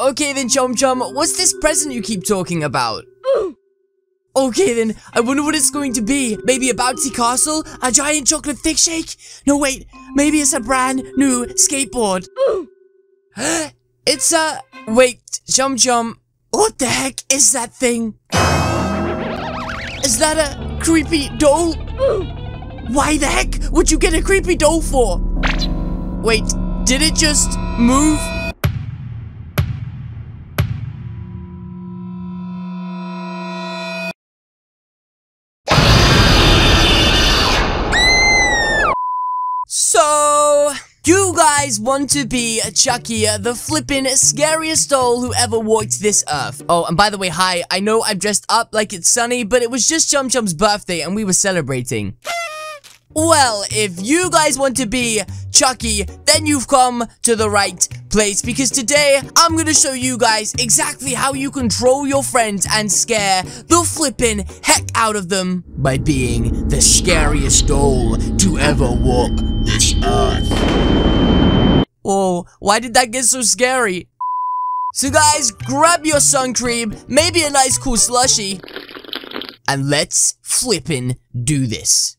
Okay then, Chum Chum, what's this present you keep talking about? Okay then, I wonder what it's going to be. Maybe a bouncy castle? A giant chocolate thick shake? No wait, maybe it's a brand new skateboard. It's a... Wait, Chum Chum, what the heck is that thing? Is that a creepy doll? Why the heck would you get a creepy doll for? Wait, did it just move? So, you guys want to be Chucky, the flippin' scariest doll who ever walked this earth. Oh, and by the way, hi, I know I'm dressed up like it's sunny, but it was just Chum Chum's birthday and we were celebrating. Well, if you guys want to be Chucky, then you've come to the right place, because today I'm gonna show you guys exactly how you control your friends and scare the flippin' heck out of them by being the scariest doll to ever walk this earth. Oh, why did that get so scary? So guys, grab your sun cream, maybe a nice cool slushie, and let's flippin' do this.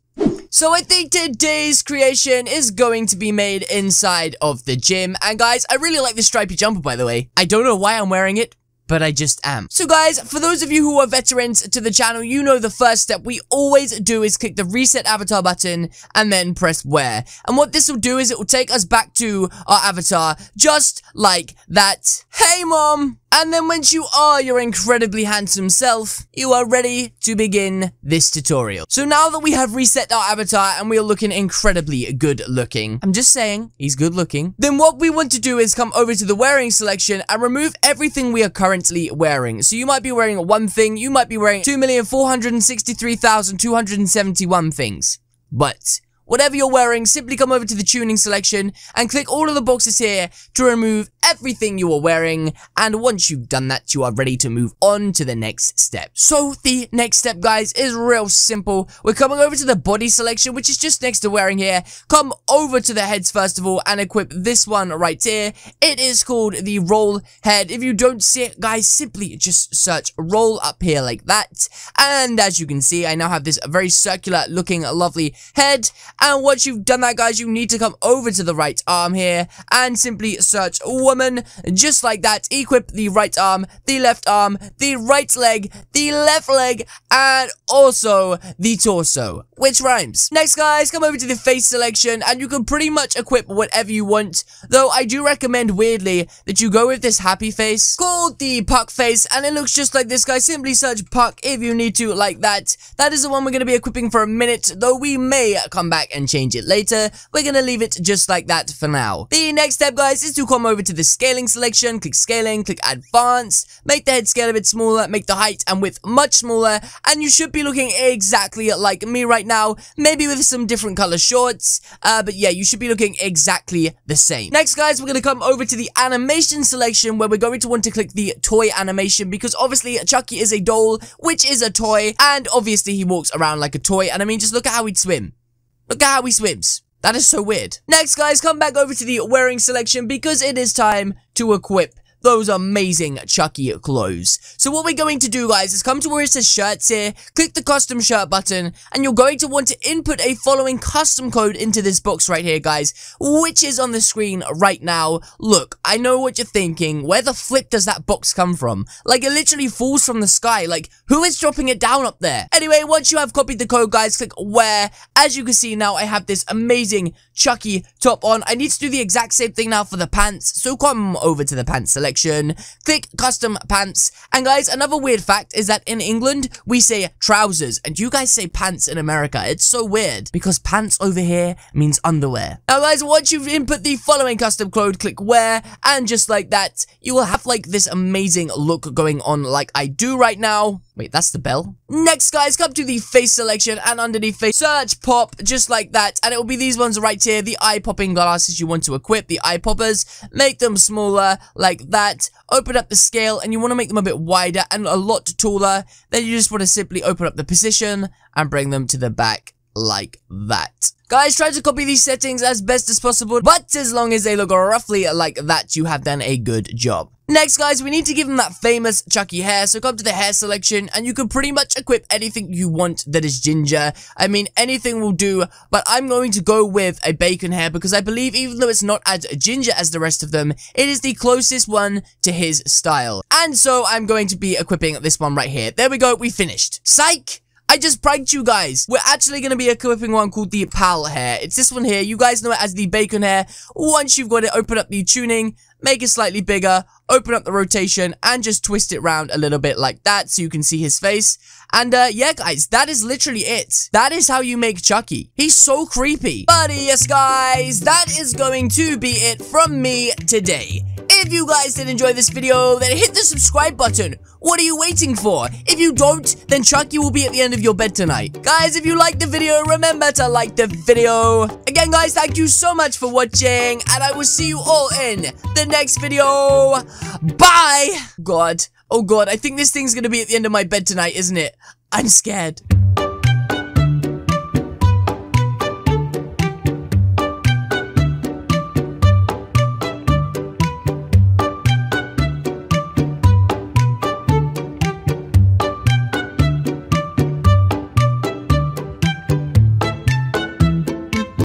So I think today's creation is going to be made inside of the gym. And guys, I really like this stripy jumper, by the way. I don't know why I'm wearing it, but I just am. So guys, for those of you who are veterans to the channel, you know the first step we always do is click the reset avatar button and then press wear. And what this will do is it will take us back to our avatar, just like that. Hey, Mom! And then once you are your incredibly handsome self, you are ready to begin this tutorial. So now that we have reset our avatar and we are looking incredibly good looking, I'm just saying, he's good looking, then what we want to do is come over to the wearing selection and remove everything we are currently wearing. So you might be wearing one thing, you might be wearing 2,463,271 things, but whatever you're wearing, simply come over to the tuning selection and click all of the boxes here to remove everything you are wearing. And once you've done that, you are ready to move on to the next step. So the next step, guys, is real simple. We're coming over to the body selection, which is just next to wearing here. Come over to the heads, first of all, and equip this one right here. It is called the roll head. If you don't see it, guys, simply just search roll up here like that. And as you can see, I now have this very circular looking lovely head. And once you've done that, guys, you need to come over to the right arm here and simply search woman, just like that. Equip the right arm, the left arm, the right leg, the left leg, and also the torso, which rhymes. Next, guys, come over to the face selection and you can pretty much equip whatever you want, though I do recommend, weirdly, that you go with this happy face called the Puck face, and it looks just like this, guy. Simply search Puck if you need to, like that. That is the one we're going to be equipping for a minute, though we may come back and change it later. We're gonna leave it just like that for now. The next step, guys, is to come over to the scaling selection, click scaling, click advanced, make the head scale a bit smaller, make the height and width much smaller, and you should be looking exactly like me right now, maybe with some different color shorts, but yeah, you should be looking exactly the same. Next, guys, we're gonna come over to the animation selection, where we're going to want to click the toy animation, because obviously Chucky is a doll, which is a toy, and obviously he walks around like a toy, and I mean, just look at how he'd swim. Look at how he swims. That is so weird. Next, guys, come back over to the wearing selection because it is time to equip those amazing Chucky clothes. So what we're going to do, guys, is come to where it says shirts here, click the custom shirt button, and you're going to want to input a following custom code into this box right here, guys, which is on the screen right now. Look, I know what you're thinking. Where the flip does that box come from? Like, it literally falls from the sky. Like, who is dropping it down up there? Anyway, once you have copied the code, guys, click wear. As you can see now, I have this amazing Chucky top on. I need to do the exact same thing now for the pants, so come over to the pants selection. Click custom pants. And guys, another weird fact is that in England we say trousers and you guys say pants in America. It's so weird because pants over here means underwear. Now, guys, once you've input the following custom code, click wear, and just like that, you will have like this amazing look going on like I do right now. Wait, that's the bell? Next, guys, come to the face selection and underneath face, search pop, just like that. And it will be these ones right here, the eye-popping glasses you want to equip, the eye poppers. Make them smaller, like that. Open up the scale, and you want to make them a bit wider and a lot taller. Then you just want to simply open up the position and bring them to the back, like that. Guys, try to copy these settings as best as possible, but as long as they look roughly like that, you have done a good job. Next, guys, we need to give him that famous Chucky hair, so come to the hair selection, and you can pretty much equip anything you want that is ginger. I mean, anything will do, but I'm going to go with a bacon hair, because I believe even though it's not as ginger as the rest of them, it is the closest one to his style. And so, I'm going to be equipping this one right here. There we go, we finished. Psych! I just pranked you guys. We're actually going to be equipping one called the Pal hair. It's this one here. You guys know it as the bacon hair. Once you've got it, open up the tuning, make it slightly bigger, open up the rotation, and just twist it round a little bit like that so you can see his face. And, yeah, guys, that is literally it. That is how you make Chucky. He's so creepy. But, yes, guys, that is going to be it from me today. If you guys did enjoy this video, then hit the subscribe button. What are you waiting for? If you don't, then Chucky will be at the end of your bed tonight. Guys, if you liked the video, remember to like the video. Again, guys, thank you so much for watching, and I will see you all in the next video. Bye! God. Oh, God, I think this thing's gonna be at the end of my bed tonight, isn't it? I'm scared.